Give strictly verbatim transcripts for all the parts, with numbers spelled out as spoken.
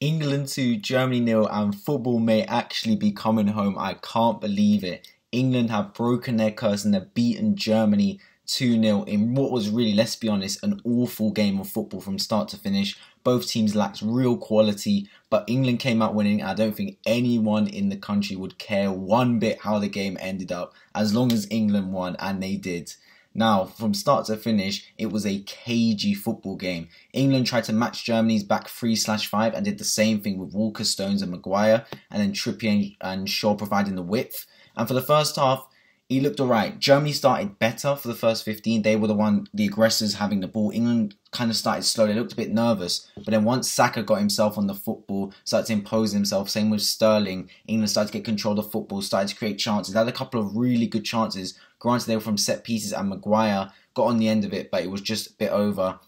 England two, Germany nil, and football may actually be coming home. I can't believe it. England have broken their curse and have beaten Germany two nil in what was really, let's be honest, an awful game of football from start to finish. Both teams lacked real quality, but England came out winning. I don't think anyone in the country would care one bit how the game ended up, as long as England won, and they did. Now, from start to finish, it was a cagey football game. England tried to match Germany's back three slash five and did the same thing with Walker, Stones and Maguire, and then Trippier and Shaw providing the width. And for the first half, he looked alright. Germany started better for the first fifteen. They were the one, the aggressors having the ball. England kind of started slow. They looked a bit nervous. But then once Saka got himself on the football, started to impose himself, same with Sterling, England started to get control of the football, started to create chances. They had a couple of really good chances. Granted, they were from set pieces and Maguire got on the end of it, but it was just a bit over.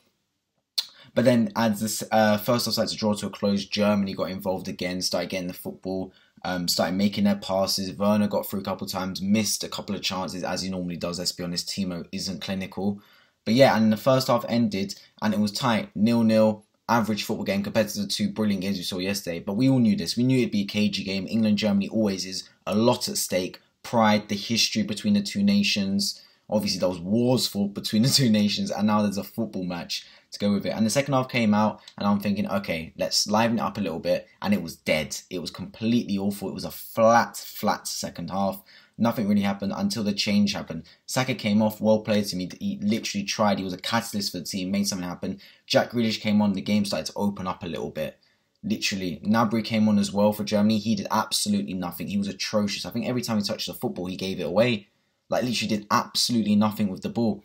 But then as this uh, first half started to draw to a close, Germany got involved again, started getting the football. Um, started making their passes. Werner got through a couple of times, missed a couple of chances as he normally does. Let's be honest, Timo isn't clinical. But yeah, and the first half ended and it was tight, nil nil, average football game compared to the two brilliant games we saw yesterday. But we all knew this. We knew it'd be a cagey game. England, Germany always is. A lot at stake. Pride, the history between the two nations. Obviously, there was wars fought between the two nations, and now there's a football match to go with it. And the second half came out, and I'm thinking, okay, let's liven it up a little bit. And it was dead. It was completely awful. It was a flat, flat second half. Nothing really happened until the change happened. Saka came off, well played to me. He literally tried. He was a catalyst for the team, made something happen. Jack Grealish came on. The game started to open up a little bit. Literally, Gnabry came on as well for Germany. He did absolutely nothing. He was atrocious. I think every time he touched the football, he gave it away. Like, literally did absolutely nothing with the ball.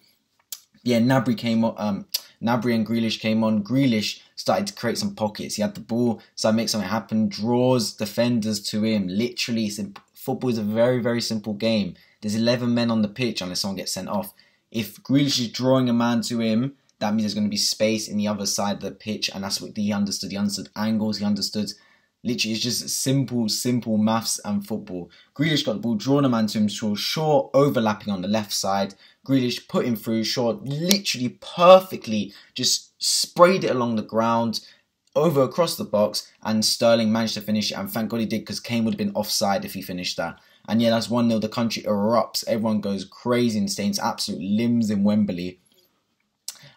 Yeah, Gnabry came on. Um, Gnabry and Grealish came on. Grealish started to create some pockets. He had the ball, started to make something happen. Draws defenders to him. Literally, football is a very, very simple game. There's eleven men on the pitch unless someone gets sent off. If Grealish is drawing a man to him, that means there's going to be space in the other side of the pitch. And that's what he understood. He understood angles. He understood... Literally, it's just simple, simple maths and football. Grealish got the ball, drawn a man to him, Shaw, Shaw overlapping on the left side. Grealish put him through, Shaw literally perfectly just sprayed it along the ground, over across the box, and Sterling managed to finish it, and thank God he did, because Kane would have been offside if he finished that. And yeah, that's one nil, the country erupts, everyone goes crazy and stains absolute limbs in Wembley.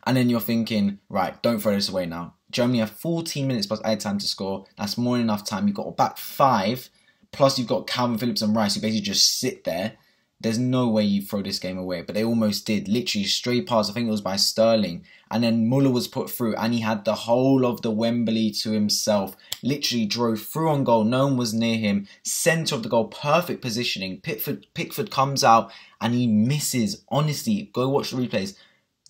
And then you're thinking, right, don't throw this away now. Germany have fourteen minutes plus added time to score. That's more than enough time. You've got a back five, plus you've got Calvin Phillips and Rice, who basically just sit there. There's no way you throw this game away, but they almost did. Literally, stray pass. I think it was by Sterling. And then Muller was put through, and he had the whole of the Wembley to himself. Literally drove through on goal. No one was near him. Centre of the goal, perfect positioning. Pickford, Pickford comes out, and he misses. Honestly, go watch the replays.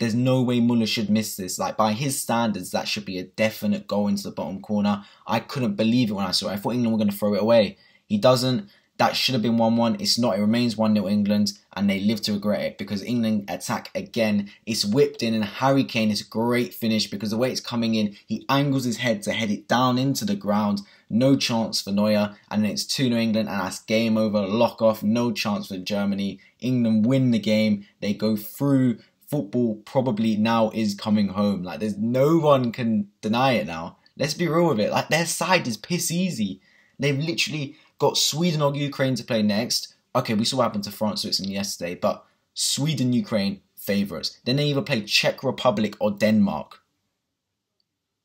There's no way Muller should miss this. Like, by his standards, that should be a definite goal into the bottom corner. I couldn't believe it when I saw it. I thought England were going to throw it away. He doesn't. That should have been one one. It's not. It remains one nil England, and they live to regret it because England attack again. It's whipped in, and Harry Kane is a great finish because the way it's coming in, he angles his head to head it down into the ground. No chance for Neuer, and then it's two nil England, and that's game over. Lock off. No chance for Germany. England win the game. They go through. Football probably now is coming home. Like, there's no one can deny it now. Let's be real with it. Like, their side is piss easy. They've literally got Sweden or Ukraine to play next. Okay, we saw what happened to France, Switzerland yesterday, but Sweden, Ukraine, favourites. Then they either play Czech Republic or Denmark.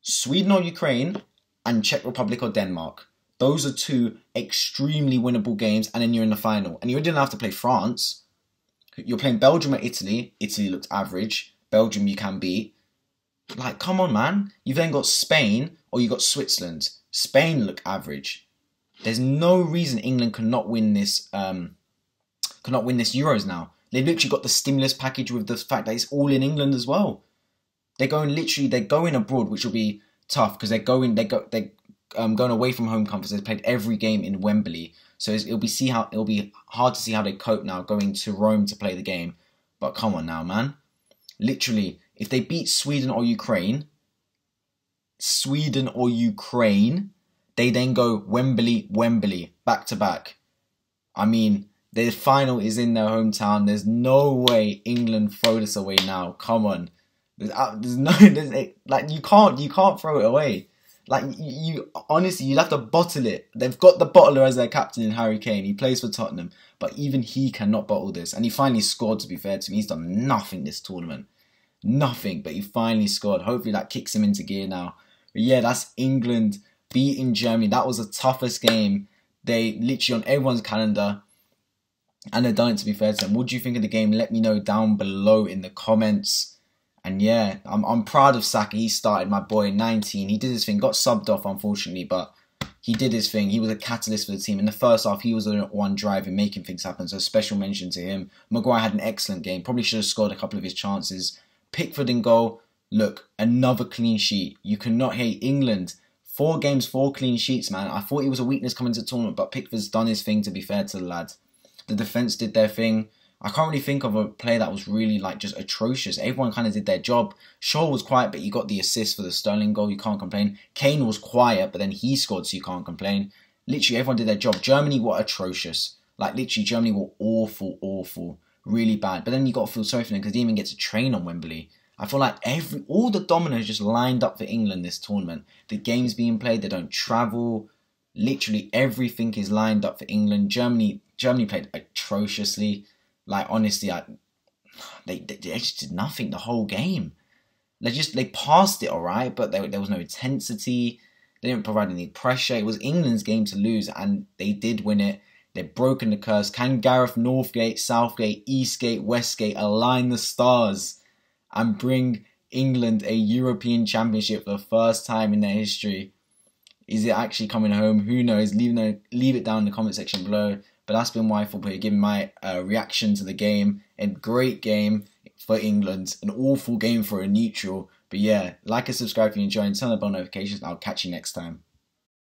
Sweden or Ukraine and Czech Republic or Denmark. Those are two extremely winnable games, and then you're in the final. And you didn't have to play France. You're playing Belgium or Italy. Italy looked average. Belgium you can beat. Like, come on, man. You've then got Spain or you've got Switzerland. Spain look average. There's no reason England cannot win this um, cannot win this Euros now. They've literally got the stimulus package with the fact that it's all in England as well. They're going literally, they're going abroad, which will be tough because they're going, they go, they're um, going away from home comforts. They've played every game in Wembley. So it'll be see how it'll be hard to see how they cope now going to Rome to play the game. But come on now, man. Literally, if they beat Sweden or Ukraine, Sweden or Ukraine, they then go Wembley, Wembley, back to back. I mean, their final is in their hometown. There's no way England throw this away now. Come on, there's, there's no there's, like you can't you can't throw it away. Like, you, you honestly, you'll have to bottle it. They've got the bottler as their captain in Harry Kane. He plays for Tottenham, but even he cannot bottle this. And he finally scored, to be fair to me. He's done nothing this tournament. Nothing, but he finally scored. Hopefully that kicks him into gear now. But yeah, that's England beating Germany. That was the toughest game. They literally on everyone's calendar. And they've done it, to be fair to them. What do you think of the game? Let me know down below in the comments. And yeah, I'm, I'm proud of Saka. He started, my boy, nineteen. He did his thing. Got subbed off, unfortunately, but he did his thing. He was a catalyst for the team. In the first half, he was the one driving, making things happen. So special mention to him. Maguire had an excellent game. Probably should have scored a couple of his chances. Pickford in goal. Look, another clean sheet. You cannot hate England. Four games, four clean sheets, man. I thought it was a weakness coming to the tournament, but Pickford's done his thing, to be fair to the lad. The defence did their thing. I can't really think of a player that was really, like, just atrocious. Everyone kind of did their job. Shaw was quiet, but he got the assist for the Sterling goal. You can't complain. Kane was quiet, but then he scored, so you can't complain. Literally, everyone did their job. Germany were atrocious. Like, literally, Germany were awful, awful. Really bad. But then you got to feel sorry for them because they didn't even get to train on Wembley. I feel like every all the dominoes just lined up for England this tournament. The game's being played. They don't travel. Literally, everything is lined up for England. Germany, Germany played atrociously. Like, honestly, I, they, they they just did nothing the whole game. They just they passed it all right, but they, there was no intensity. They didn't provide any pressure. It was England's game to lose, and they did win it. They've broken the curse. Can Gareth Northgate, Southgate, Eastgate, Westgate align the stars and bring England a European Championship for the first time in their history? Is it actually coming home? Who knows? Leave, no, leave it down in the comment section below. But that's been WhyFootball, giving my uh, reaction to the game. A great game for England. An awful game for a neutral. But yeah, like and subscribe if you enjoy and turn on the bell notifications. I'll catch you next time.